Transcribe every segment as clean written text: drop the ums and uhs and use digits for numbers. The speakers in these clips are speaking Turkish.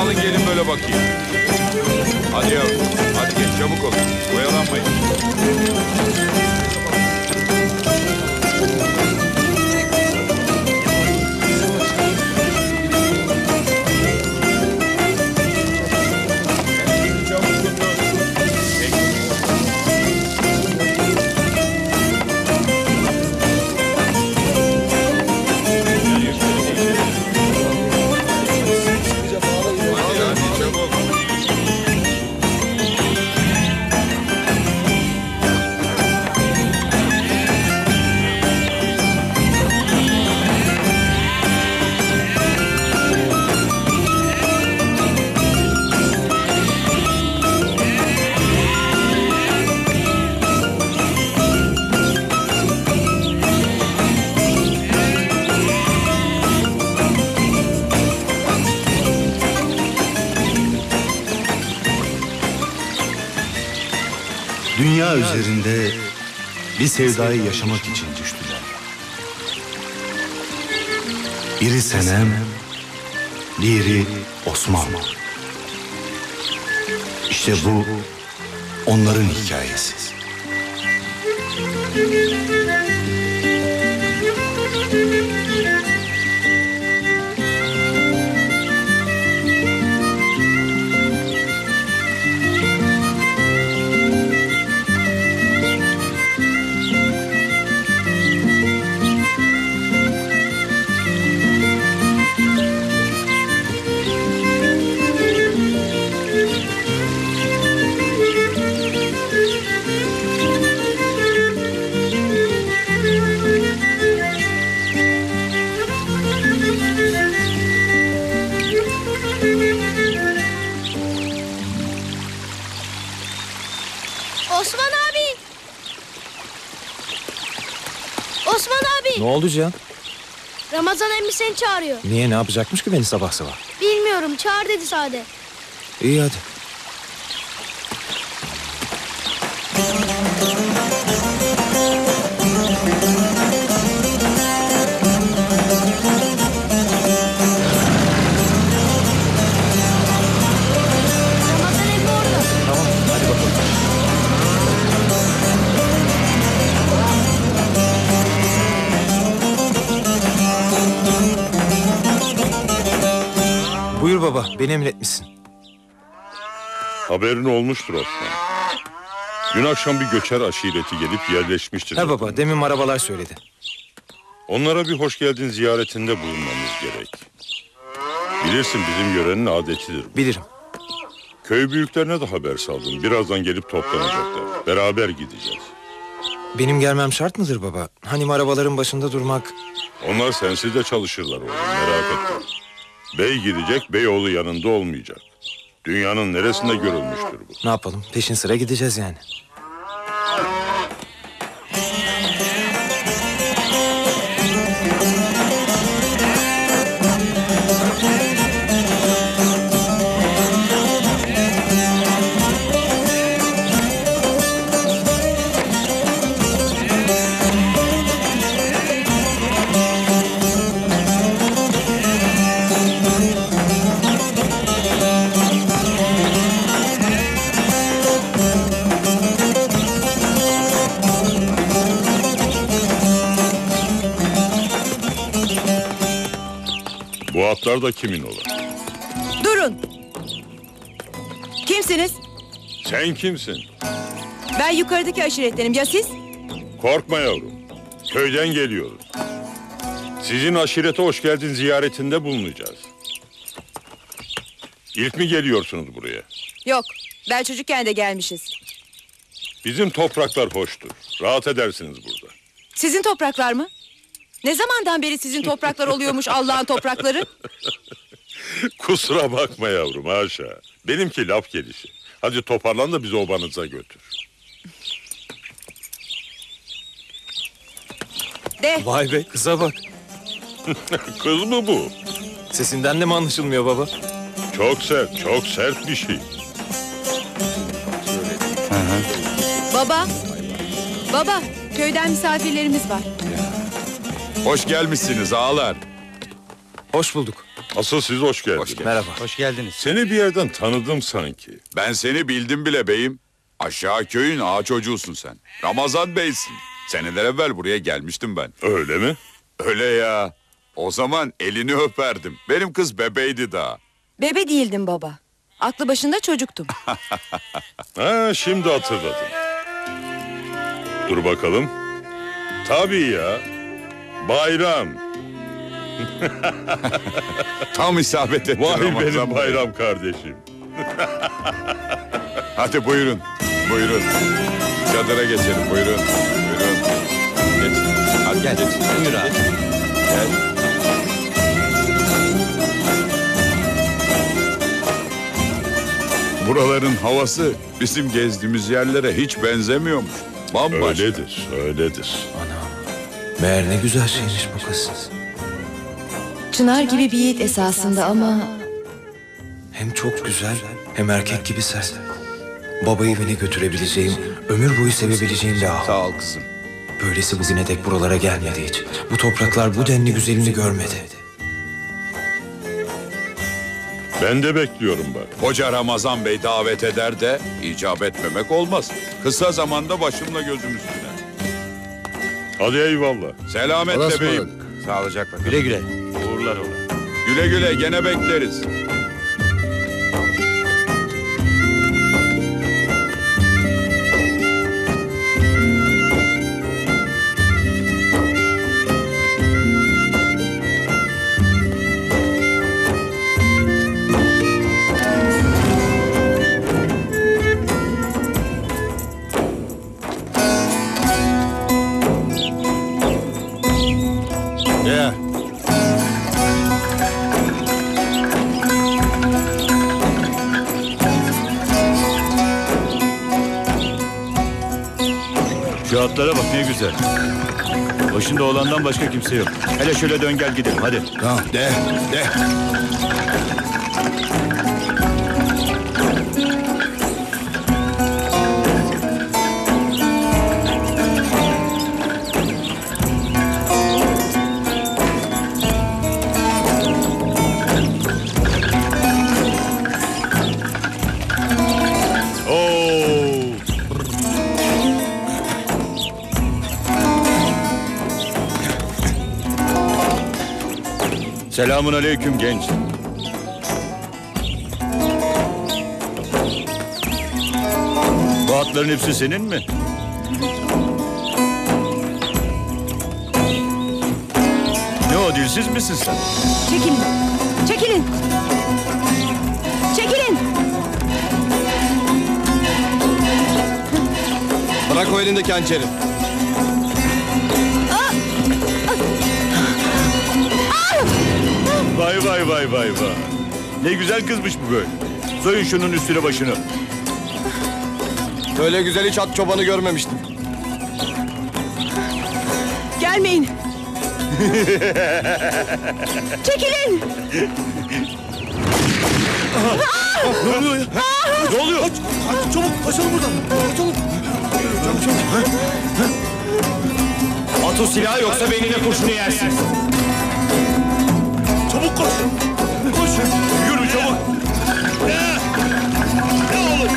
Alın gelin böyle bakayım. Hadi yavrum, hadi gel çabuk ol. Oyalanmayın. Dünya üzerinde bir sevdayı yaşamak için düştüler. Biri Senem, diğeri Osman. İşte bu onların hikayesi. Ne oldu Cihan? Ramazan emmi seni çağırıyor. Niye, ne yapacakmış ki beni sabah sabah? Bilmiyorum, çağır dedi sade. İyi hadi. Baba, beni emretmişsin. Haberin olmuştur Osman. Dün akşam bir göçer aşireti gelip yerleşmiştir. He baba, demin arabalar söyledi. Onlara bir hoş geldin ziyaretinde bulunmamız gerek. Bilirsin bizim yörenin adetidir bu. Bilirim. Köy büyüklerine de haber saldım. Birazdan gelip toplanacaklar. Beraber gideceğiz. Benim gelmem şart mıdır baba? Hani arabaların başında durmak... Onlar sensiz de çalışırlar oğlum, merak etme. Bey gidecek, beyoğlu yanında olmayacak. Dünyanın neresinde görülmüştür bu? Ne yapalım, peşin sıra gideceğiz yani. Bu atlar da kimin olur? Durun! Kimsiniz? Sen kimsin? Ben yukarıdaki aşiretlerim. Ya siz? Korkma yavrum. Köyden geliyoruz. Sizin aşirete hoş geldin ziyaretinde bulunacağız. İlk mi geliyorsunuz buraya? Yok. Ben çocukken de gelmişiz. Bizim topraklar hoştur. Rahat edersiniz burada. Sizin topraklar mı? Ne zamandan beri sizin topraklar oluyormuş Allah'ın toprakları? Kusura bakma yavrum, haşa. Benimki laf gelişi. Hadi toparlan da bizi obanıza götür. De. Vay be, kıza bak. Kız mı bu? Sesinden de mi anlaşılmıyor baba? Çok sert, çok sert bir şey. Hı-hı. Baba, baba, köyden misafirlerimiz var. Hoş gelmişsiniz ağalar. Hoş bulduk. Asıl siz hoş geldiniz. Merhaba. Hoş geldiniz. Seni bir yerden tanıdım sanki. Ben seni bildim bile beyim. Aşağı köyün ağa çocuğusun sen. Ramazan beysin. Seneler evvel buraya gelmiştim ben. Öyle mi? Öyle ya. O zaman elini öperdim. Benim kız bebeydi daha. Bebe değildim baba. Aklı başında çocuktum. Ha, şimdi hatırladım. Dur bakalım. Tabii ya. Bayram. Tam isabet ettin. Vay benim bayram kardeşim. Hadi buyurun. Buyurun. Çadıra geçelim. Buyurun. Buyurun. Geç. Hadi gel. Geç. Buyur abi. Gel. Buraların havası bizim gezdiğimiz yerlere hiç benzemiyormuş. Bambaşka. Öyledir, öyledir. Ana, meğer ne güzel şeymiş bu kız. Çınar gibi bir yiğit esasında ama... Hem çok güzel, hem erkek gibi sert. Babayı beni götürebileceğim, ömür boyu sevebileceğim bir ağam. Sağ ol kızım. Böylesi bugüne dek buralara gelmedi hiç. Bu topraklar bu denli güzelini görmedi. Ben de bekliyorum bak. Hoca Ramazan Bey davet eder de icap etmemek olmaz. Kısa zamanda başımla gözüm üstüne. Hadi eyvallah. Selametle beyim. Sağlıcakla. Güle güle. Uğurlar olur. Güle güle, gene bekleriz. Atlara bak ne güzel. Başında olandan başka kimse yok. Hele şöyle dön gel gidelim hadi. Tamam de. Selamun aleyküm genç. Bu atların hepsi senin mi? Ne o, dilsiz misin sen? Çekilin, çekilin. Çekilin. Bırak o elindeki hançeri. Vay. Ne güzel kızmış bu böyle. Soyun şunun üstüne başını. Böyle güzel hiç at çobanı görmemiştim. Gelmeyin. Çekilin. Ne oluyor ya? Ne oluyor? Kaç, çabuk kaçalım buradan. Kaçalım. Çabuk. At o silahı, yoksa beynine kurşunu yersin. Çabuk koş! Koş! Yürü çabuk! Ne olur!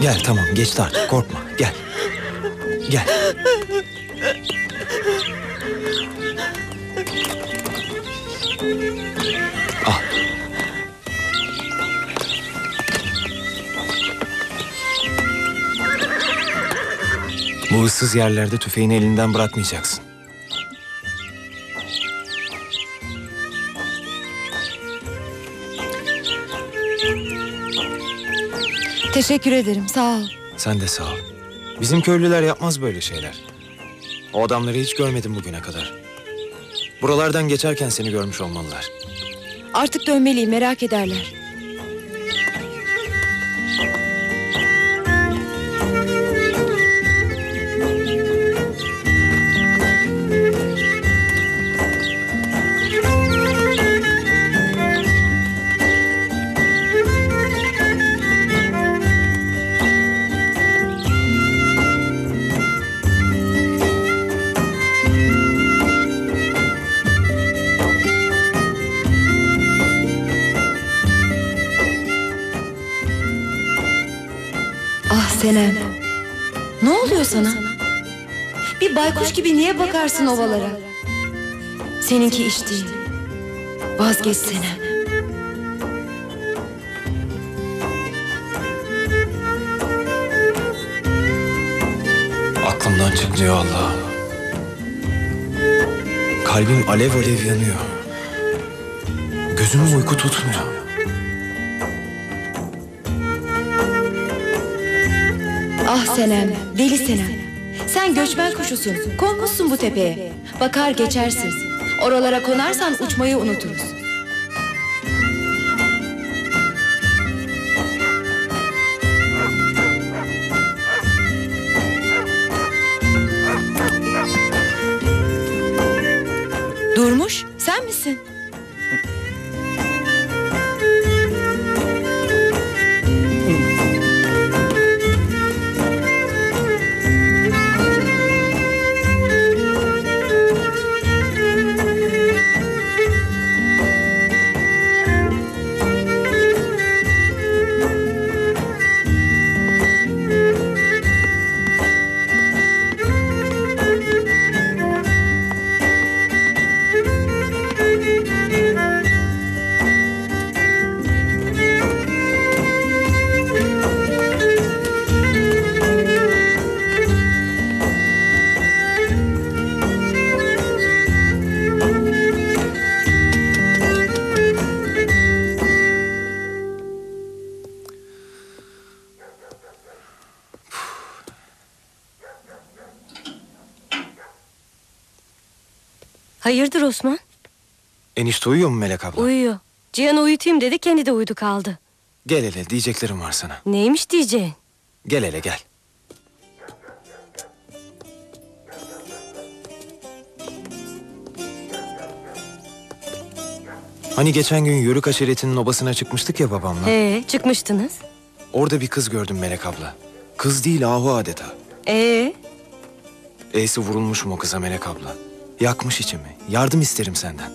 Gel tamam, geçti artık, korkma, gel. Gel. Al. Bu ıssız yerlerde tüfeğini elinden bırakmayacaksın. Teşekkür ederim, sağ ol. Sen de sağ ol. Bizim köylüler yapmaz böyle şeyler. O adamları hiç görmedim bugüne kadar. Buralardan geçerken seni görmüş olmalılar. Artık dönmeliyim, merak ederler. Senem, ne oluyor sana? Bir baykuş gibi niye bakarsın ovalara? Seninki iş değil. Vazgeç Senem. Aklımdan çıkmıyor Allah. Kalbim alev alev yanıyor. Gözümü uyku tutmuyor. Ah Senem, deli Senem. Sen göçmen kuşusun, konmuşsun bu tepeye. Bakar geçersin. Oralara konarsan uçmayı unuturuz. Durmuş, sen misin? Hayırdır Osman? Enişte uyuyor mu Melek abla? Uyuyor. Cihan'ı uyutayım dedi, kendi de uyudu kaldı. Gel hele, diyeceklerim var sana. Neymiş diyeceğin? Gel hele gel. Hani geçen gün Yörük aşiretinin obasına çıkmıştık ya babamla. Çıkmıştınız. Orada bir kız gördüm Melek abla. Kız değil, ahu adeta. E'si vurulmuşum o kıza Melek abla. Yakmış içimi. Yardım isterim senden.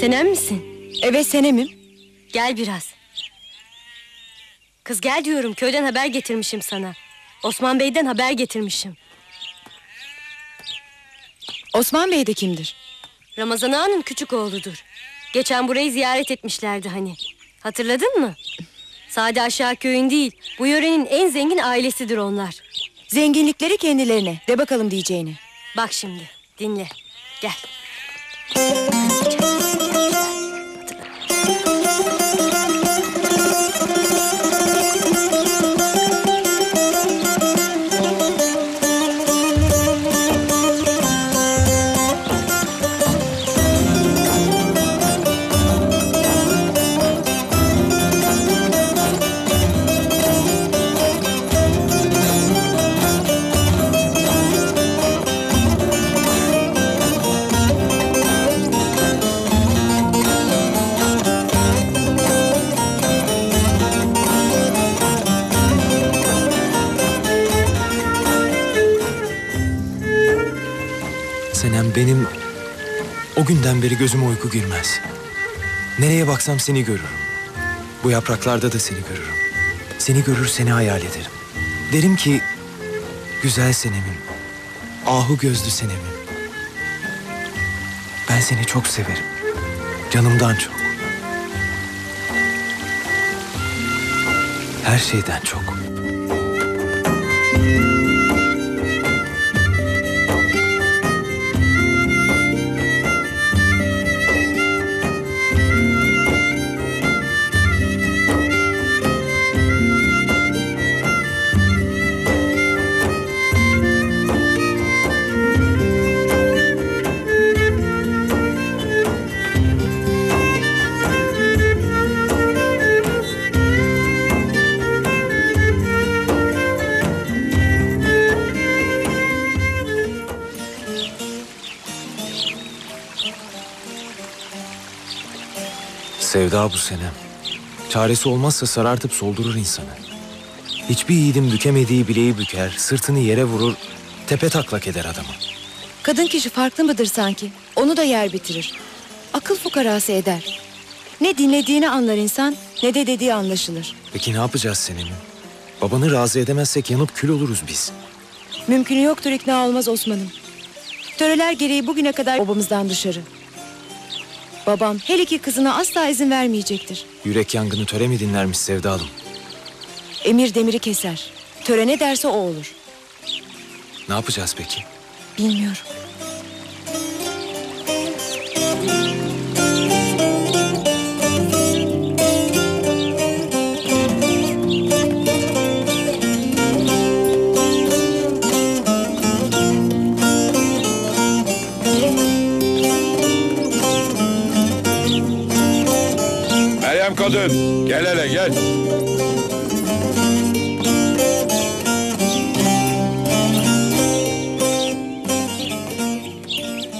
Senem misin? Evet Senem'im. Gel biraz. Kız gel diyorum, köyden haber getirmişim sana. Osman Bey'den haber getirmişim. Osman Bey de kimdir? Ramazan Ağa'nın küçük oğludur. Geçen burayı ziyaret etmişlerdi hani. Hatırladın mı? Sade aşağı köyün değil, bu yörenin en zengin ailesidir onlar. Zenginlikleri kendilerine, de bakalım diyeceğini. Bak şimdi, dinle. Gel. Benim o günden beri gözüme uyku girmez. Nereye baksam seni görürüm. Bu yapraklarda da seni görürüm. Seni görür, seni hayal ederim. Derim ki, güzel Senem'im, ahu gözlü Senem'im. Ben seni çok severim. Canımdan çok. Her şeyden çok. Sevda bu Senem. Çaresi olmazsa sarartıp soldurur insanı. Hiçbir yiğidin bükemediği bileği büker, sırtını yere vurur, tepe taklak eder adamı. Kadın kişi farklı mıdır sanki? Onu da yer bitirir. Akıl fukarası eder. Ne dinlediğini anlar insan, ne de dediği anlaşılır. Peki ne yapacağız Senem'im? Babanı razı edemezsek yanıp kül oluruz biz. Mümkünü yoktur, ikna olmaz Osman'ım. Töreler gereği bugüne kadar obamızdan dışarı. Babam her iki kızına asla izin vermeyecektir. Yürek yangını töre mi dinlermiş sevdalım? Emir demiri keser. Töre ne derse o olur. Ne yapacağız peki? Bilmiyorum. Kadın, gel hele gel.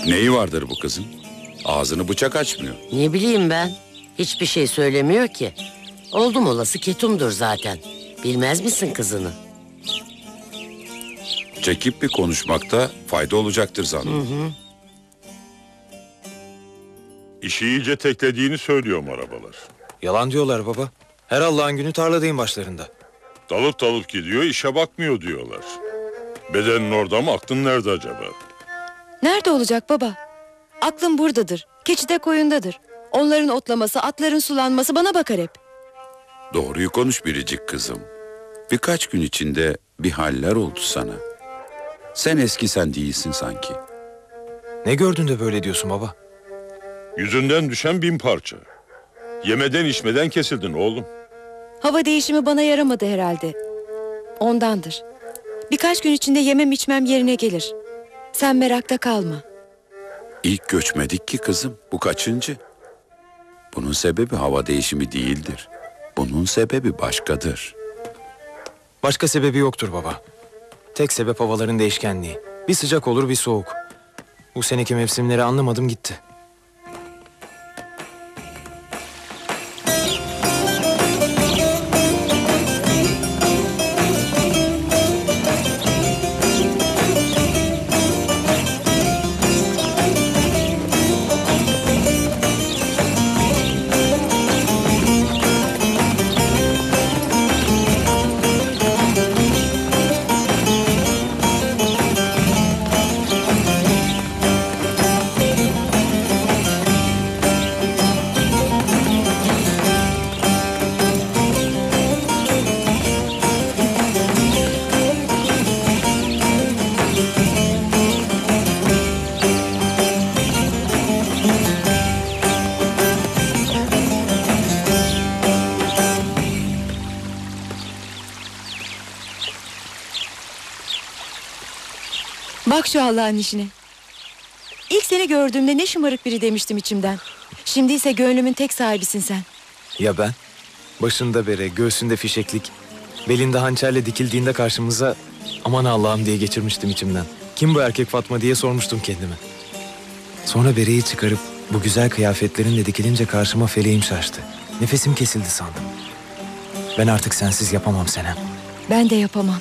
Neyi vardır bu kızın? Ağzını bıçak açmıyor. Ne bileyim ben? Hiçbir şey söylemiyor ki. Oldum olası ketumdur zaten. Bilmez misin kızını? Çekip bir konuşmakta fayda olacaktır zannediyorum. İşi iyice teklediğini söylüyorum arabalar. Yalan diyorlar baba. Her Allah'ın günü tarladayım başlarında. Dalıp dalıp gidiyor, işe bakmıyor diyorlar. Bedenin orada mı, aklın nerede acaba? Nerede olacak baba? Aklım buradadır. Keçi de koyundadır. Onların otlaması, atların sulanması bana bakar hep. Doğruyu konuş biricik kızım. Birkaç gün içinde bir haller oldu sana. Sen eski sen değilsin sanki. Ne gördün de böyle diyorsun baba? Yüzünden düşen bin parça. Yemeden içmeden kesildin oğlum. Hava değişimi bana yaramadı herhalde. Ondandır. Birkaç gün içinde yemem içmem yerine gelir. Sen merakta kalma. İlk göçmedik ki kızım. Bu kaçıncı? Bunun sebebi hava değişimi değildir. Bunun sebebi başkadır. Başka sebebi yoktur baba. Tek sebep havaların değişkenliği. Bir sıcak olur bir soğuk. Bu seneki mevsimleri anlamadım gitti. Bak şu Allah'ın işine. İlk seni gördüğümde ne şımarık biri demiştim içimden. Şimdi ise gönlümün tek sahibisin sen. Ya ben? Başında bere, göğsünde fişeklik, belinde hançerle dikildiğinde karşımıza aman Allah'ım diye geçirmiştim içimden. Kim bu erkek Fatma diye sormuştum kendime. Sonra bereyi çıkarıp bu güzel kıyafetlerinle dikilince karşıma feleğim şaştı. Nefesim kesildi sandım. Ben artık sensiz yapamam Senem. Ben de yapamam.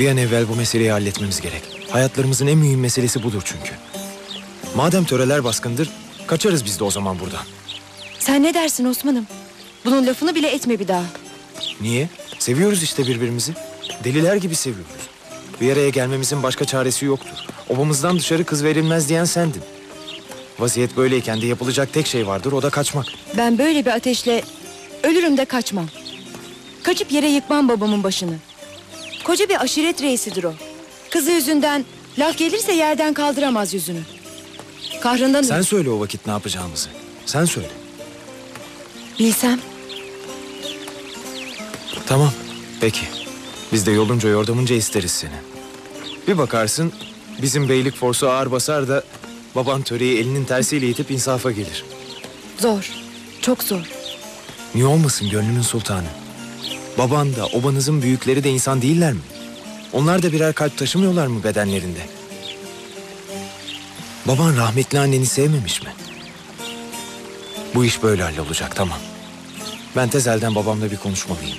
Bir an evvel bu meseleyi halletmemiz gerek. Hayatlarımızın en mühim meselesi budur çünkü. Madem töreler baskındır, kaçarız biz de o zaman buradan. Sen ne dersin Osman'ım? Bunun lafını bile etme bir daha. Niye? Seviyoruz işte birbirimizi. Deliler gibi seviyoruz. Bir araya gelmemizin başka çaresi yoktur. Obamızdan dışarı kız verilmez diyen sendin. Vaziyet böyleyken de yapılacak tek şey vardır, o da kaçmak. Ben böyle bir ateşle ölürüm de kaçmam. Kaçıp yere yıkmam babamın başını. Koca bir aşiret reisidir o. Kızı yüzünden laf gelirse yerden kaldıramaz yüzünü. Kahrından... Sen söyle o vakit ne yapacağımızı. Sen söyle. Bilsem. Tamam, peki. Biz de yolunca yordamınca isteriz seni. Bir bakarsın bizim beylik forsu ağır basar da baban töreyi elinin tersiyle itip insafa gelir. Zor, çok zor. Niye olmasın gönlünün sultanı? Baban da obanızın büyükleri de insan değiller mi? Onlar da birer kalp taşımıyorlar mı bedenlerinde? Baban rahmetli anneni sevmemiş mi? Bu iş böyle hallolacak, tamam. Ben tezelden babamla bir konuşmalıyım.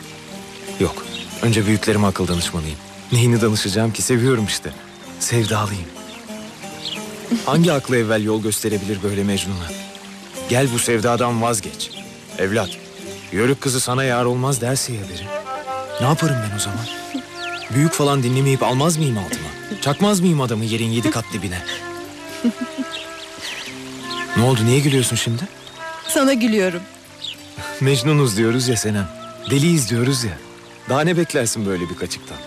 Yok, önce büyüklerime akıl danışmalıyım. Neyini danışacağım ki, seviyorum işte. Sevdalıyım. Hangi aklı evvel yol gösterebilir böyle Mecnun'a? Gel bu sevdadan vazgeç. Evlat, yörük kızı sana yar olmaz derse ya biri. Ne yaparım ben o zaman? Büyük falan dinlemeyip almaz mıyım altıma? Çakmaz mıyım adamı yerin 7 kat dibine? Ne oldu, niye gülüyorsun şimdi? Sana gülüyorum. Mecnunuz diyoruz ya Senem. Deliyiz diyoruz ya. Daha ne beklersin böyle bir kaçıktan?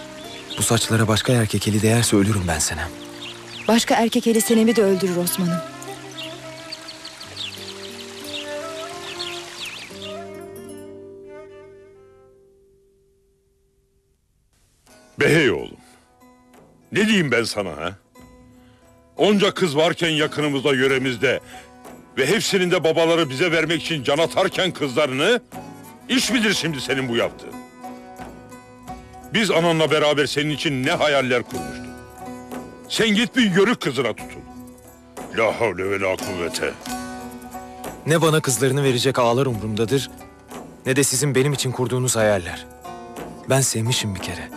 Bu saçlara başka erkek eli değerse ölürüm ben Senem. Başka erkek eli Senem'i de öldürür Osman'ım. Behey oğlum. Ne diyeyim ben sana ha? Onca kız varken yakınımızda, yöremizde... Ve hepsinin de babaları bize vermek için can atarken kızlarını... iş midir şimdi senin bu yaptığın? Biz ananla beraber senin için ne hayaller kurmuştuk. Sen git bir yörük kızına tutun. La havle ve la kuvvete. Ne bana kızlarını verecek ağalar umurumdadır... ne de sizin benim için kurduğunuz hayaller. Ben sevmişim bir kere.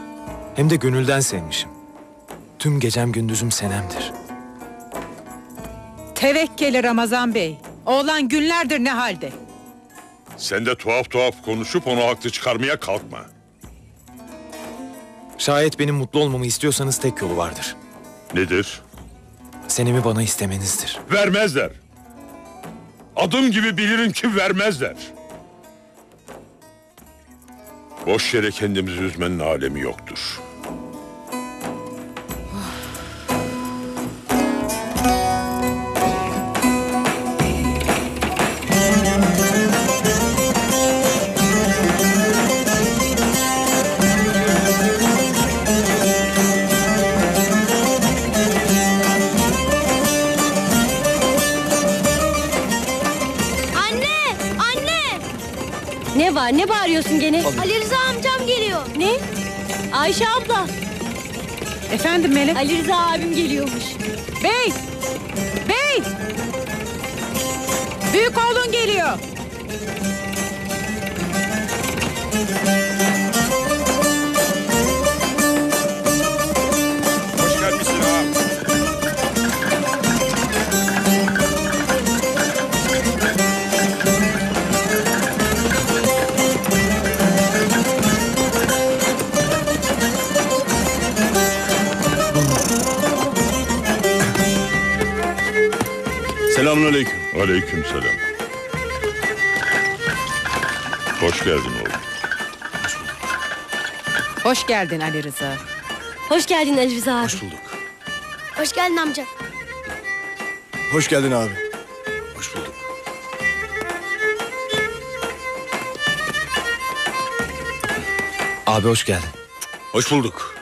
Hem de gönülden sevmişim. Tüm gecem gündüzüm Senem'dir. Tevekkeli Ramazan Bey. Oğlan günlerdir ne halde? Sen de tuhaf tuhaf konuşup onu haklı çıkarmaya kalkma. Şayet benim mutlu olmamı istiyorsanız tek yolu vardır. Nedir? Senem'i bana istemenizdir. Vermezler. Adım gibi bilirim ki vermezler. Boş yere kendimizi üzmenin alemi yoktur. Ne bağırıyorsun gene? Ali Rıza amcam geliyor. Ne? Ayşe abla. Efendim Melek? Ali Rıza abim geliyormuş. Bey! Bey! Büyük oğlun geliyor. Selamünaleyküm. Aleykümselam. Hoş geldin oğlum. Hoş geldin Ali Rıza. Hoş geldin Ali Rıza abi. Hoş bulduk. Hoş geldin amca. Hoş geldin abi. Hoş bulduk. Abi hoş geldin. Hoş bulduk.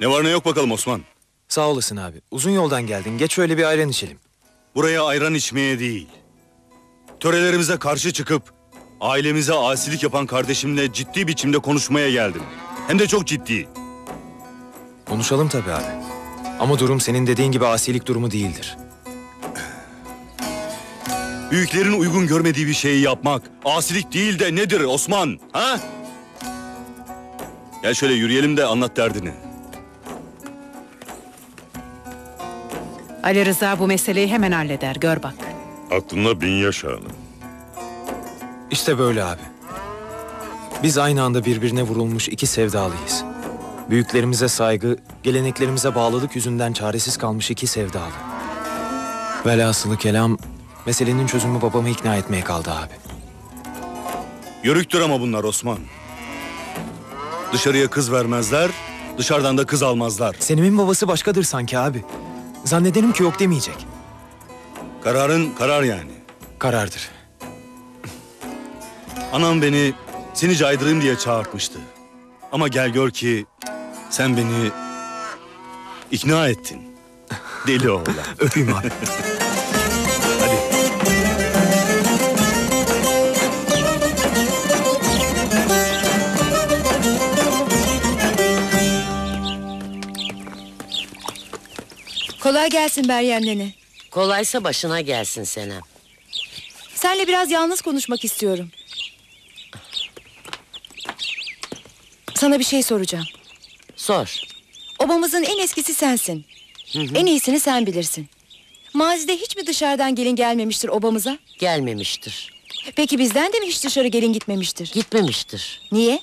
Ne var ne yok bakalım Osman. Sağ olasın abi. Uzun yoldan geldin. Geç öyle bir ayran içelim. Buraya ayran içmeye değil, törelerimize karşı çıkıp ailemize asilik yapan kardeşimle ciddi biçimde konuşmaya geldim. Hem de çok ciddi. Konuşalım tabii abi. Ama durum senin dediğin gibi asilik durumu değildir. Büyüklerin uygun görmediği bir şeyi yapmak asilik değil de nedir Osman? Ha? Gel şöyle yürüyelim de anlat derdini. Ali Rıza bu meseleyi hemen halleder, gör bak. Aklına bin yaşa hanım. İşte böyle abi. Biz aynı anda birbirine vurulmuş iki sevdalıyız. Büyüklerimize saygı, geleneklerimize bağlılık yüzünden çaresiz kalmış iki sevdalı. Velhasılı kelam, meselenin çözümü babamı ikna etmeye kaldı abi. Yörüktür ama bunlar Osman. Dışarıya kız vermezler, dışarıdan da kız almazlar. Senem'in babası başkadır sanki abi. Zannederim ki yok demeyecek. Kararın karar yani. Karardır. Anam beni seni caydırayım diye çağırtmıştı. Ama gel gör ki sen beni ikna ettin. Deli oğlan. Öpeyim abi. Kolay gelsin Meryem nene. Kolaysa başına gelsin Senem. Seninle biraz yalnız konuşmak istiyorum. Sana bir şey soracağım. Sor. Obamızın en eskisi sensin. Hı hı. En iyisini sen bilirsin. Mazide hiç mi dışarıdan gelin gelmemiştir obamıza? Gelmemiştir. Peki bizden de mi hiç dışarı gelin gitmemiştir? Gitmemiştir. Niye?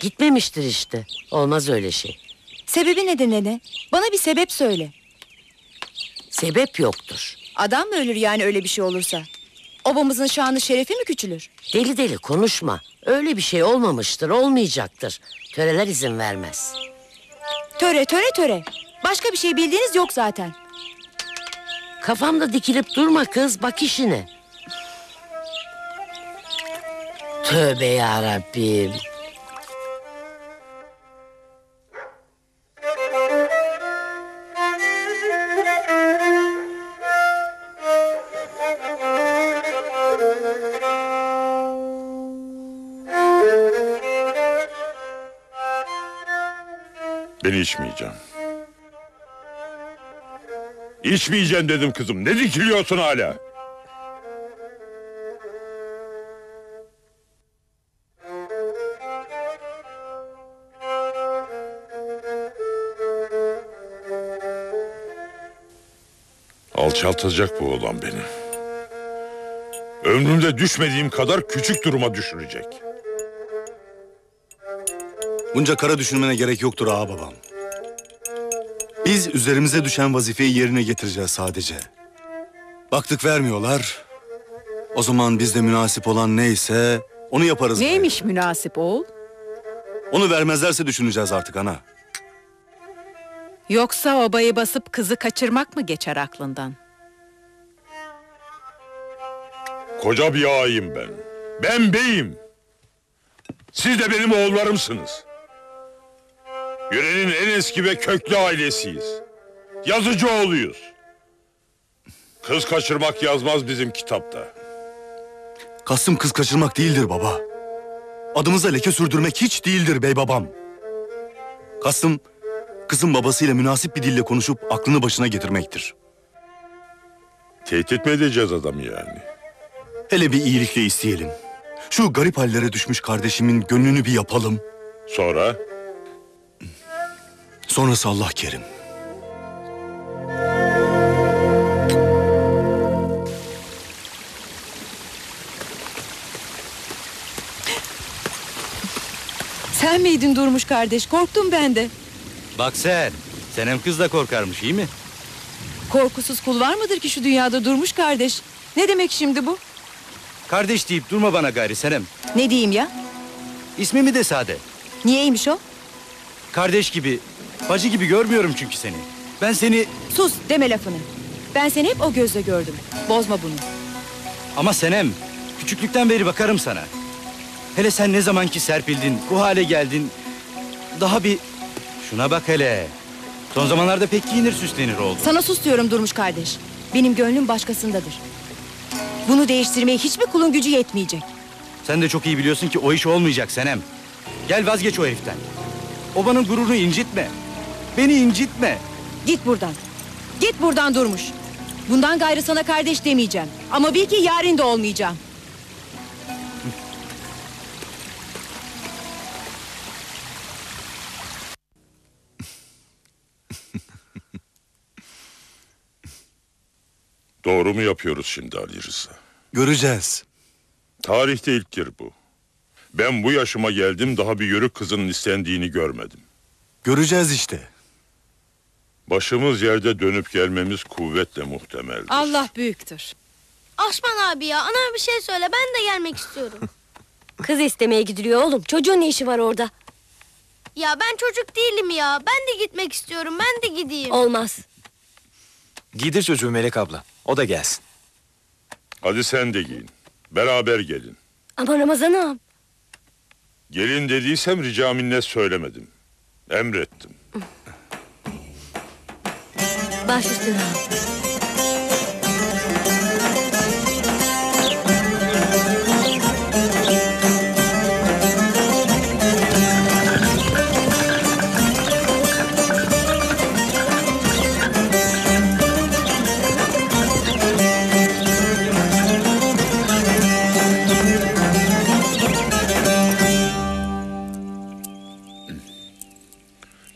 Gitmemiştir işte. Olmaz öyle şey. Sebebi nedir nene? Bana bir sebep söyle. Sebep yoktur. Adam mı ölür yani öyle bir şey olursa? Obamızın şanı şerefi mi küçülür? Deli deli konuşma. Öyle bir şey olmamıştır, olmayacaktır. Töreler izin vermez. Töre. Başka bir şey bildiğiniz yok zaten. Kafamda dikilip durma kız, bak işine. Tövbe yarabbim. Ben içmeyeceğim. İçmeyeceğim dedim kızım. Ne dikiliyorsun hala? Alçaltacak bu oğlan beni. Ömrümde düşmediğim kadar küçük duruma düşürecek. Bunca kara düşünmene gerek yoktur ağa babam. Biz üzerimize düşen vazifeyi yerine getireceğiz sadece. Baktık vermiyorlar. O zaman biz de münasip olan neyse onu yaparız. Neymiş böyle münasip oğul? Onu vermezlerse düşüneceğiz artık ana. Yoksa obayı basıp kızı kaçırmak mı geçer aklından? Koca bir ağayım ben. Ben beyim. Siz de benim oğullarımsınız. Yörenin en eski ve köklü ailesiyiz. Yazıcıoğluyuz. Kız kaçırmak yazmaz bizim kitapta. Kastım kız kaçırmak değildir baba. Adımıza leke sürdürmek hiç değildir bey babam. Kastım kızın babasıyla münasip bir dille konuşup aklını başına getirmektir. Tehdit mi edeceğiz adamı yani? Hele bir iyilikle isteyelim. Şu garip hallere düşmüş kardeşimin gönlünü bir yapalım. Sonra? Sonrası Allah kerim. Sen miydin Durmuş kardeş? Korktum ben de. Bak sen, Senem kız da korkarmış, iyi mi? Korkusuz kul var mıdır ki şu dünyada Durmuş kardeş? Ne demek şimdi bu? Kardeş deyip durma bana gayri Senem. Ne diyeyim ya? İsmimi de sade. Niyeymiş o? Kardeş gibi, bacı gibi görmüyorum çünkü seni. Ben seni... Sus deme lafını. Ben seni hep o gözle gördüm. Bozma bunu. Ama Senem, küçüklükten beri bakarım sana. Hele sen ne zaman ki serpildin, bu hale geldin... Daha bir... Şuna bak hele. Son zamanlarda pek giyinir süslenir oldu. Sana sus diyorum Durmuş kardeş. Benim gönlüm başkasındadır. Bunu değiştirmeye hiçbir kulun gücü yetmeyecek. Sen de çok iyi biliyorsun ki o iş olmayacak Senem. Gel vazgeç o heriften. Obanın gururunu incitme. Beni incitme. Git buradan. Git buradan Durmuş. Bundan gayrı sana kardeş demeyeceğim. Ama bil ki yarın da olmayacağım. Doğru mu yapıyoruz şimdi Ali Rıza? Göreceğiz. Tarihte ilktir bu. Ben bu yaşıma geldim, daha bir yörük kızının istendiğini görmedim. Göreceğiz işte. Başımız yerde dönüp gelmemiz kuvvetle muhtemeldir. Allah büyüktür. Osman abi ya, ana bir şey söyle, ben de gelmek istiyorum. Kız istemeye gidiliyor oğlum, çocuğun ne işi var orada? Ya ben çocuk değilim ya, ben de gitmek istiyorum, ben de gideyim. Olmaz. Giydir çocuğu Melek abla, o da gelsin. Hadi sen de giyin, beraber gelin. Ama Ramazan ağam. Gelin dediysem rica minnet söylemedim, emrettim. Baş üstüne ağam.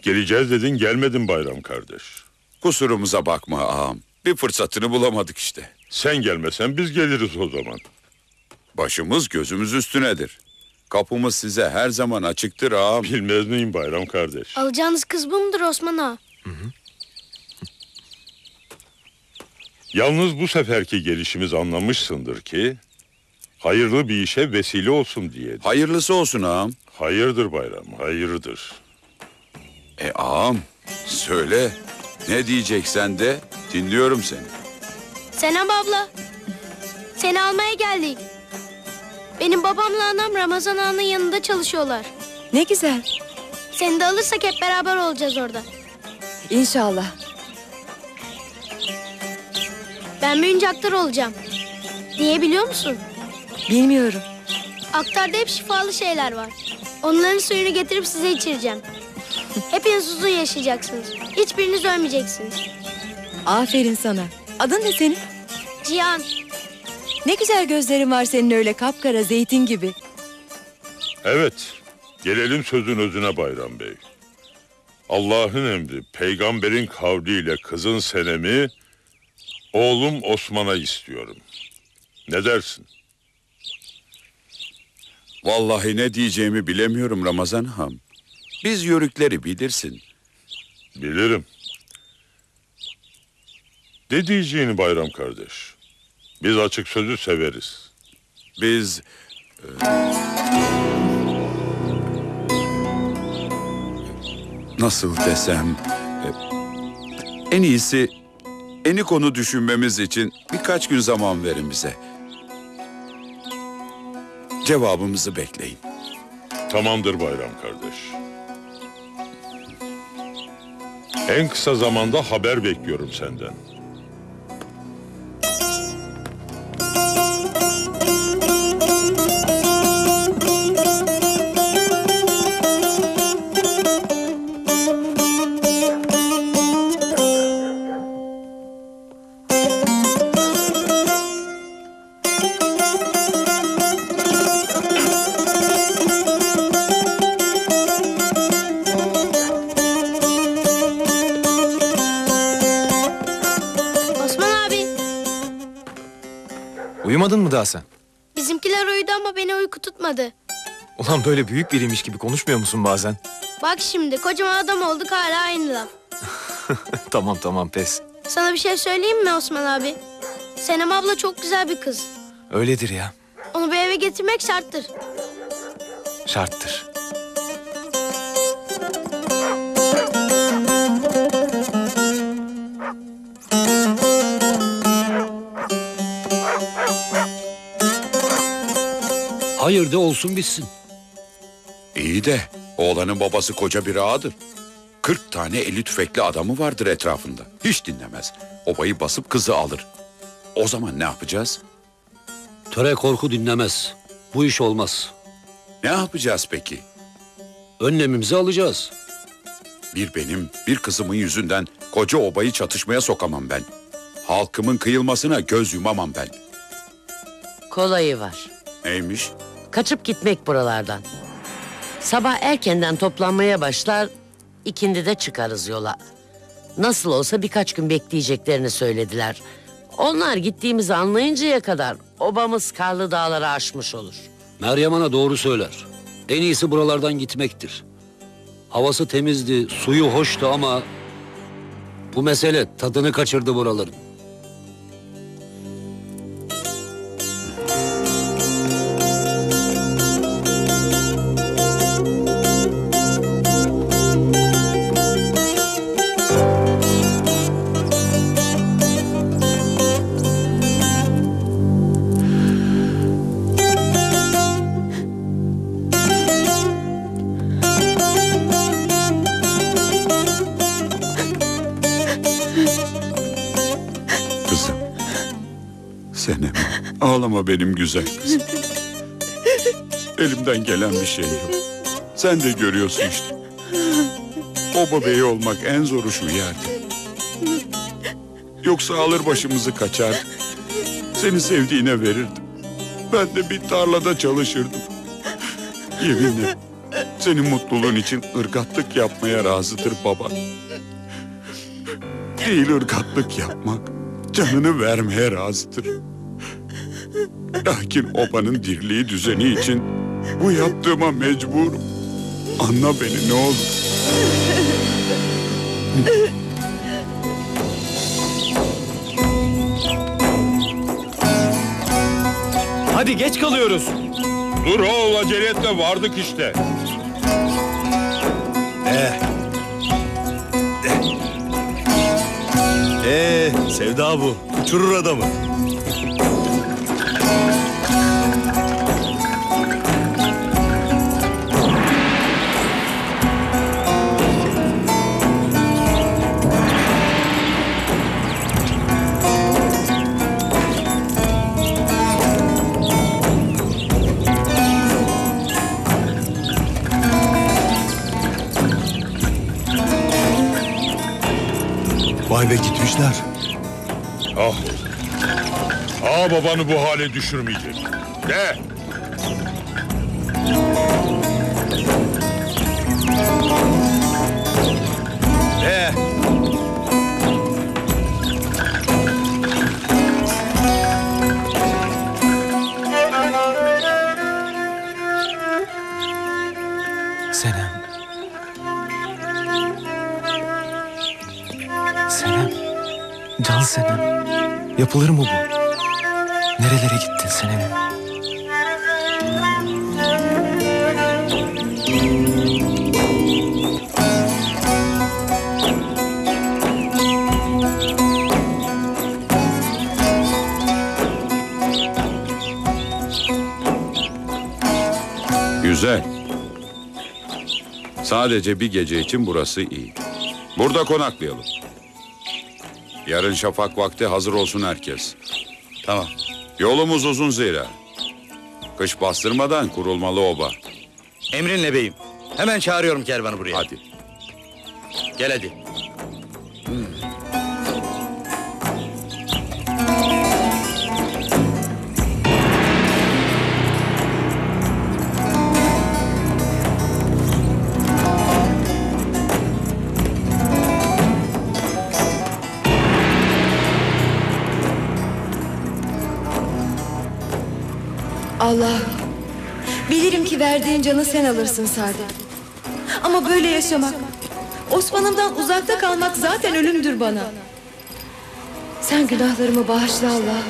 Geleceğiz dedin, gelmedin Bayram kardeş. Kusurumuza bakma ağam. Bir fırsatını bulamadık işte. Sen gelmesen biz geliriz o zaman. Başımız gözümüz üstünedir. Kapımız size her zaman açıktır ağam. Bilmez miyim Bayram kardeş? Alacağınız kız bu mudur Osman ağa? Hı hı. Yalnız bu seferki gelişimiz anlamışsındır ki... ...hayırlı bir işe vesile olsun diye. Hayırlısı olsun ağam. Hayırdır Bayram, hayırdır. Ağam, söyle. Ne diyeceksen de dinliyorum seni. Senem abla, seni almaya geldik. Benim babamla anam Ramazan ağanın yanında çalışıyorlar. Ne güzel. Seni de alırsak hep beraber olacağız orada. İnşallah. Ben büyünce aktar olacağım. Niye biliyor musun? Bilmiyorum. Aktarda hep şifalı şeyler var. Onların suyunu getirip size içireceğim. Hepiniz uzun yaşayacaksınız. Hiçbiriniz ölmeyeceksiniz. Aferin sana. Adın ne senin? Cihan. Ne güzel gözlerin var senin, öyle kapkara zeytin gibi. Evet. Gelelim sözün özüne Bayram Bey. Allah'ın emri, peygamberin kavliyle kızın Senem'i... ...oğlum Osman'a istiyorum. Ne dersin? Vallahi ne diyeceğimi bilemiyorum Ramazan ham. Biz yörükleri bilirsin. Bilirim. Ne diyeceğini Bayram kardeş. Biz açık sözü severiz. Biz... Nasıl desem... En iyisi... Enik onu düşünmemiz için birkaç gün zaman verin bize. Cevabımızı bekleyin. Tamamdır Bayram kardeş. En kısa zamanda haber bekliyorum senden. Uyumadın mı daha sen? Bizimkiler uyudu ama beni uyku tutmadı. Ulan böyle büyük biriymiş gibi konuşmuyor musun bazen? Bak şimdi, kocaman adam olduk hala aynı laf. Tamam tamam, pes. Sana bir şey söyleyeyim mi Osman abi? Senem abla çok güzel bir kız. Öyledir ya. Onu bir eve getirmek şarttır. Şarttır. Hayır de olsun bitsin. İyi de oğlanın babası koca bir ağadır. 40 tane eli tüfekli adamı vardır etrafında. Hiç dinlemez. Obayı basıp kızı alır. O zaman ne yapacağız? Töre korku dinlemez. Bu iş olmaz. Ne yapacağız peki? Önlemimizi alacağız. Bir benim, bir kızımın yüzünden koca obayı çatışmaya sokamam ben. Halkımın kıyılmasına göz yumamam ben. Kolayı var. Neymiş? Kaçıp gitmek buralardan. Sabah erkenden toplanmaya başlar, ikindi de çıkarız yola. Nasıl olsa birkaç gün bekleyeceklerini söylediler. Onlar gittiğimizi anlayıncaya kadar obamız karlı dağları aşmış olur. Meryem Ana doğru söyler. En iyisi buralardan gitmektir. Havası temizdi, suyu hoştu ama bu mesele tadını kaçırdı buraların. Senem, ağlama benim güzel kızım. Elimden gelen bir şey yok. Sen de görüyorsun işte. Oba beyi olmak en zoru şu yerde. Yoksa alır başımızı kaçar. Seni sevdiğine verirdim. Ben de bir tarlada çalışırdım. Yeminle senin mutluluğun için ırgatlık yapmaya razıdır baba. Değil ırgatlık yapmak, canını vermeye razıdır. Lakin obanın dirliği düzeni için bu yaptığıma mecburum. Anla beni ne olur. Hadi geç kalıyoruz. Dur oğul, aceletle vardık işte. Sevda bu, uçurur adamı. Vay be, gitmişler. Ah, ağa babanı bu hale düşürmeyecek. De! De! Senem. Senem. Can Senem. Yapılır mı bu? Nerelere gittin Senem'im? Güzel. Sadece bir gece için burası iyi. Burada konaklayalım. Yarın şafak vakti hazır olsun herkes. Tamam. Yolumuz uzun zira. Kış bastırmadan kurulmalı oba. Emrinle beyim. Hemen çağırıyorum kervanı buraya. Hadi. Gel hadi. Allah, bilirim ki verdiğin canı sen alırsın Saadet. Ama böyle yaşamak, Osman'ımdan uzakta kalmak zaten ölümdür bana. Sen günahlarımı bağışla Allah.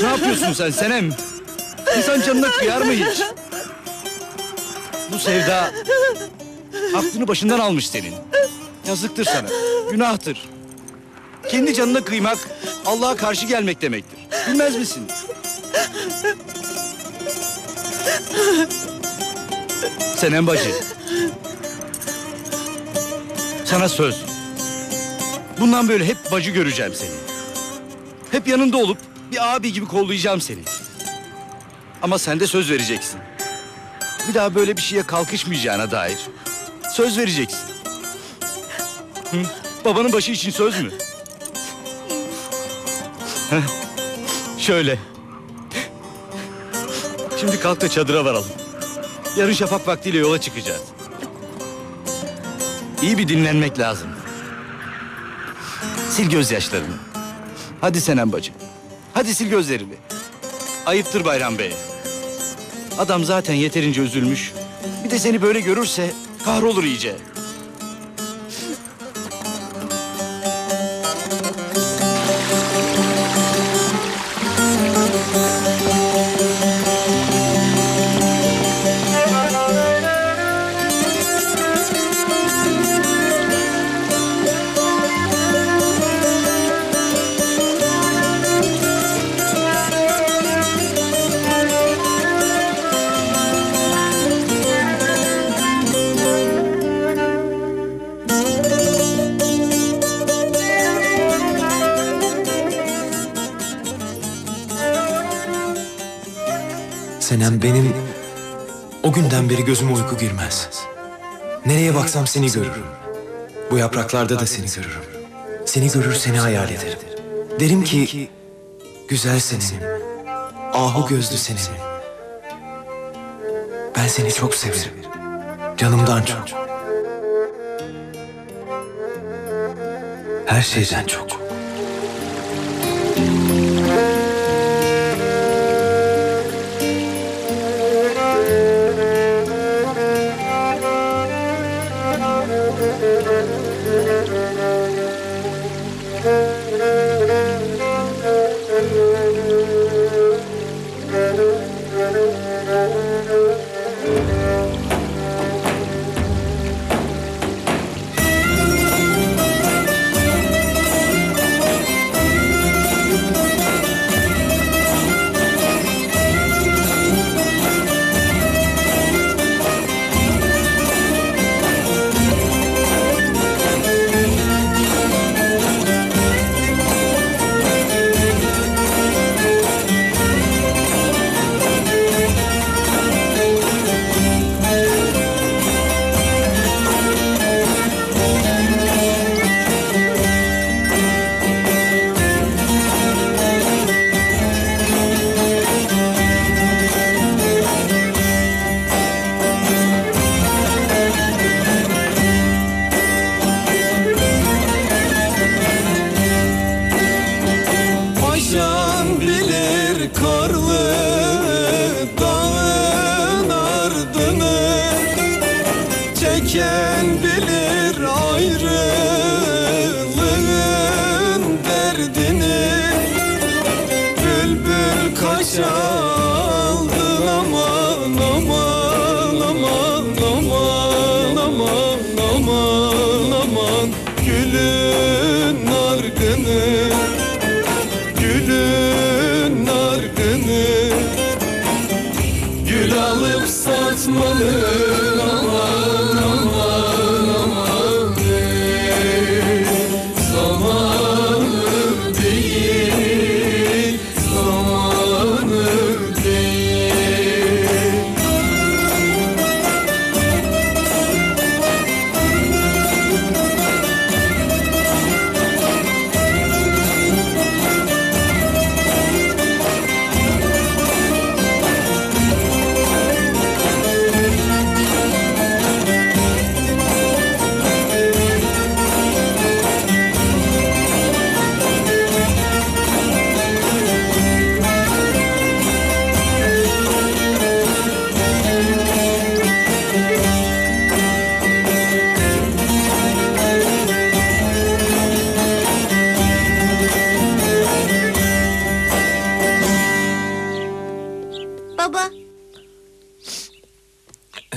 Ne yapıyorsun sen Senem? İnsan canına kıyar mı hiç? Bu sevda aklını başından almış senin. Yazıktır sana, günahtır. Kendi canına kıymak, Allah'a karşı gelmek demektir. Bilmez misin? Senem bacı, sana söz. Bundan böyle hep bacı göreceğim seni. Hep yanında olup bir abi gibi kollayacağım seni. Ama sen de söz vereceksin. Bir daha böyle bir şeye kalkışmayacağına dair söz vereceksin. Hı? Babanın başı için söz mü? Şöyle. Şimdi kalk da çadıra varalım. Yarın şafak vaktiyle yola çıkacağız. İyi bir dinlenmek lazım. Sil gözyaşlarını. Hadi Senem bacım. Hadi sil gözlerini. Ayıptır Bayram Bey. Adam zaten yeterince üzülmüş. Bir de seni böyle görürse kahrolur iyice. Senem, benim o günden beri gözüme uyku girmez. Nereye baksam seni görürüm. Bu yapraklarda da seni görürüm. Seni görür, seni hayal ederim. Derim ki, güzel Senem, ahu gözlü Senem. Ben seni çok severim. Canımdan çok. Her şeyden çok.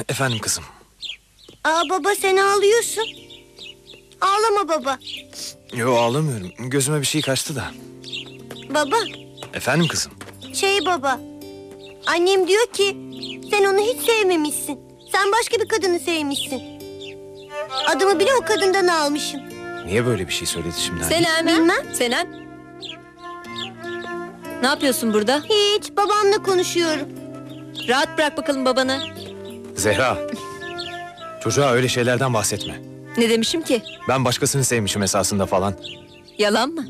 Efendim kızım. Aa baba, sen ağlıyorsun. Ağlama baba. Yo, ağlamıyorum. Gözüme bir şey kaçtı da. Baba. Efendim kızım. Baba. Annem diyor ki sen onu hiç sevmemişsin. Sen başka bir kadını sevmişsin. Adımı bile o kadından almışım. Niye böyle bir şey söyledi şimdi? Senem. Bilmem. Senem. Ne yapıyorsun burada? Hiç, babamla konuşuyorum. Rahat bırak bakalım babanı. Zehra, çocuğa öyle şeylerden bahsetme. Ne demişim ki? Ben başkasını sevmişim esasında falan. Yalan mı?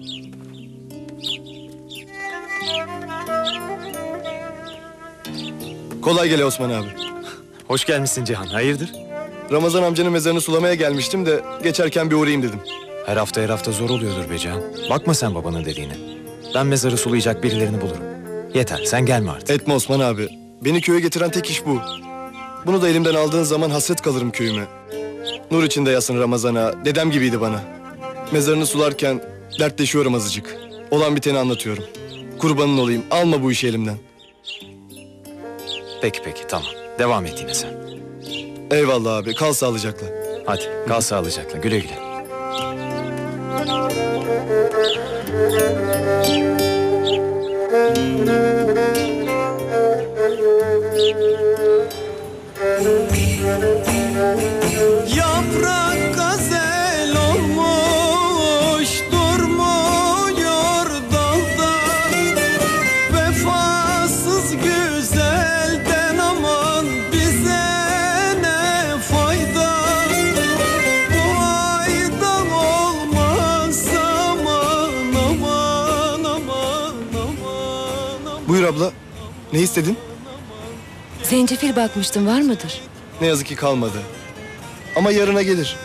Kolay gele Osman abi. Hoş gelmişsin Cihan, hayırdır? Ramazan amcanın mezarını sulamaya gelmiştim de geçerken bir uğrayayım dedim. Her hafta zor oluyordur be Cihan. Bakma sen babanın dediğine. Ben mezarı sulayacak birilerini bulurum. Yeter, sen gelme artık. Etme Osman abi. Beni köye getiren tek iş bu. Bunu da elimden aldığın zaman hasret kalırım köyüme. Nur içinde yatsın Ramazan'a, dedem gibiydi bana. Mezarını sularken dertleşiyorum azıcık. Olan biteni anlatıyorum. Kurbanın olayım, alma bu işi elimden. Peki tamam. Devam et yine sen. Eyvallah abi, kal sağlıcakla. Hadi kal sağlıcakla, güle güle. Yaprak gazel olmuş durmuyor dalda, vefasız güzelden aman bize ne fayda. Bu aydan olmaz aman aman aman aman. Buyur abla, ne istedin? Zencefil bakmıştım, var mıdır? Ne yazık ki kalmadı. Ama yarına gelir.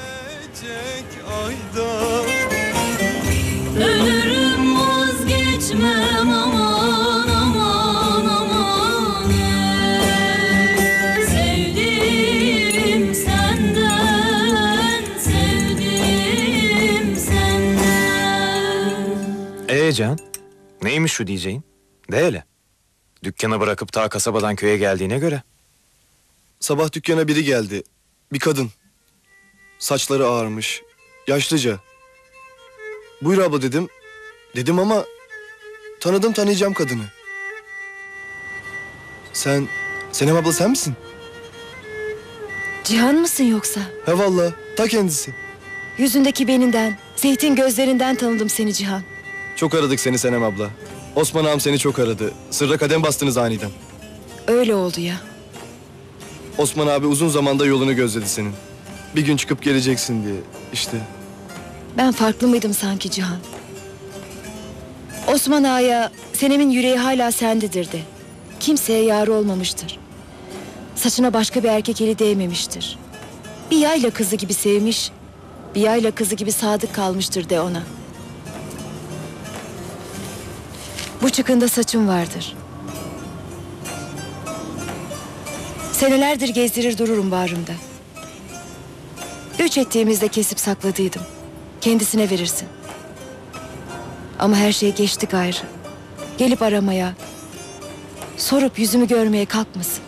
Ölürüm vazgeçmem aman aman aman ey. Sevdim senden. Can, neymiş şu diyeceğin? De hele. Dükkanı bırakıp ta kasabadan köye geldiğine göre. Sabah dükkana biri geldi. Bir kadın. Saçları ağarmış. Yaşlıca. Buyur abla dedim. Dedim ama tanıdım, tanıyacağım kadını. Sen, Senem abla sen misin? Cihan mısın yoksa? He vallahi, ta kendisi. Yüzündeki beninden, zeytin gözlerinden tanıdım seni Cihan. Çok aradık seni Senem abla. Osman ağam seni çok aradı. Sırra kadem bastınız aniden. Öyle oldu ya. Osman abi uzun zamanda yolunu gözledi senin. Bir gün çıkıp geleceksin diye işte. Ben farklı mıydım sanki Cihan? Osman ağaya Senem'in yüreği hala sendedir de. Kimseye yar olmamıştır. Saçına başka bir erkek eli değmemiştir. Bir yayla kızı gibi sevmiş, bir yayla kızı gibi sadık kalmıştır de ona. Bu çıkında saçım vardır. Senelerdir gezdirir dururum bağrımda. Göç ettiğimizde kesip sakladıydım. Kendisine verirsin. Ama her şey geçti gayrı. Gelip aramaya, sorup yüzümü görmeye kalkmasın.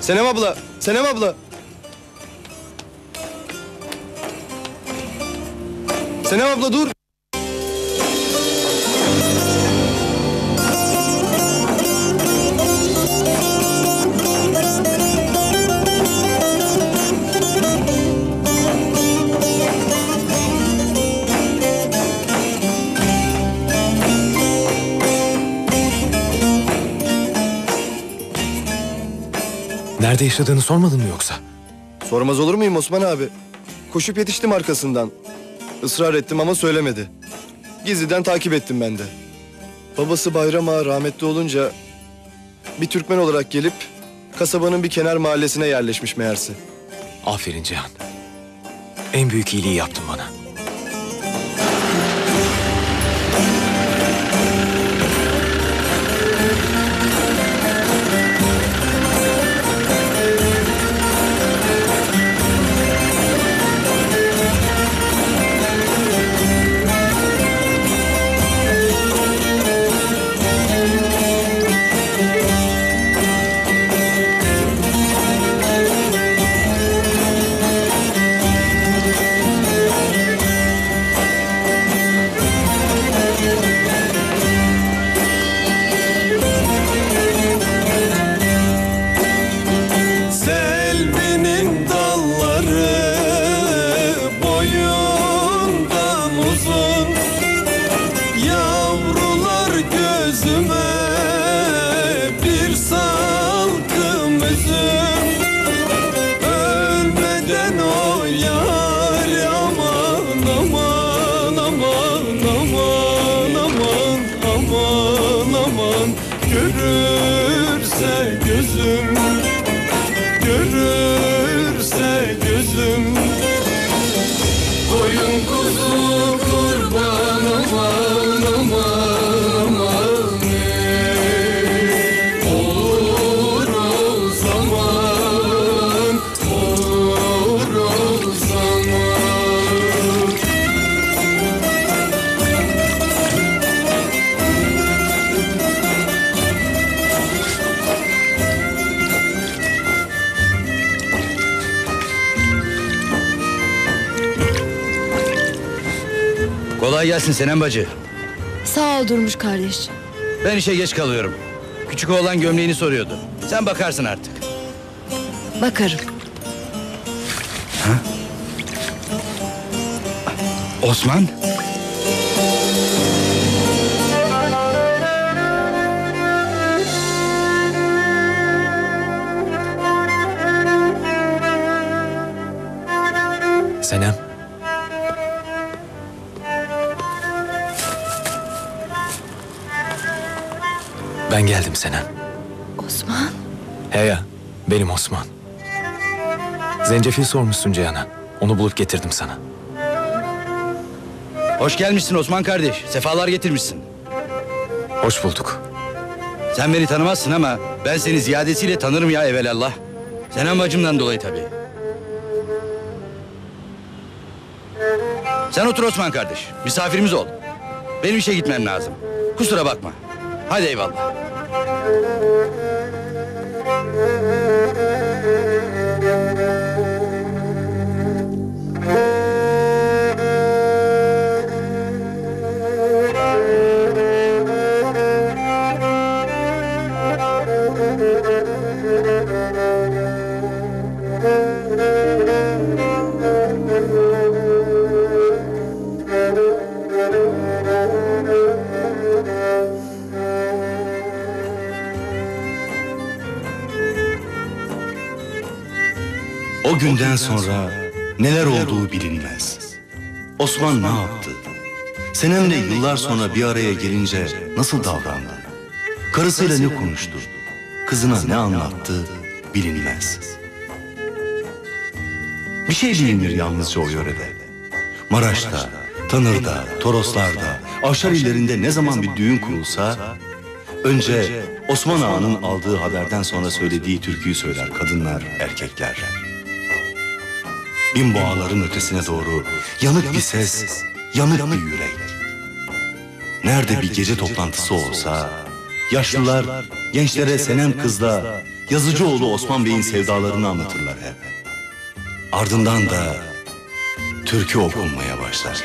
Senem abla. Senem abla dur. Nerede yaşadığını sormadın mı yoksa? Sormaz olur muyum Osman abi? Koşup yetiştim arkasından. Israr ettim ama söylemedi. Gizliden takip ettim ben de. Babası Bayram Ağa rahmetli olunca bir Türkmen olarak gelip kasabanın bir kenar mahallesine yerleşmiş meğerse. Aferin Cihan. En büyük iyiliği yaptın bana. görürse gözüm, görürse gözüm. Koyun kuzu kurban aman aman aman, ne olur o zaman, olur o zaman. Kolay gelsin Senem bacı. Sağ ol Durmuş kardeş. Ben işe geç kalıyorum. Küçük oğlan gömleğini soruyordu. Sen bakarsın artık. Bakarım. Ha? Osman? Senem. Ben geldim Senem. Osman? He ya, benim Osman. Zencefil sormuşsun Cihan'a. Onu bulup getirdim sana. Hoş gelmişsin Osman kardeş. Sefalar getirmişsin. Hoş bulduk. Sen beni tanımazsın ama ben seni ziyadesiyle tanırım ya evelallah. Senem bacımdan dolayı tabii. Sen otur Osman kardeş. Misafirimiz ol. Benim işe gitmem lazım. Kusura bakma. Hadi eyvallah. O günden sonra neler olduğu bilinmez. Osman ne yaptı? Senem'le yıllar sonra bir araya gelince nasıl davrandı? Karısıyla ne konuştu? Kızına ne anlattı? Bilinmez. Bir şey bilinir yalnızca o yörede. Maraş'ta, Tanır'da, Toroslar'da, Afşar illerinde ne zaman bir düğün kurulsa, önce Osman Ağa'nın aldığı haberden sonra söylediği türküyü söyler kadınlar, erkekler. Bin boğaların ötesine doğru yanık bir ses, yanık bir yürek. Nerede bir gece toplantısı olsa, yaşlılar gençlere Senem kızla Yazıcıoğlu Osman Bey'in sevdalarını anlatırlar hep. Ardından da türkü okunmaya başlar.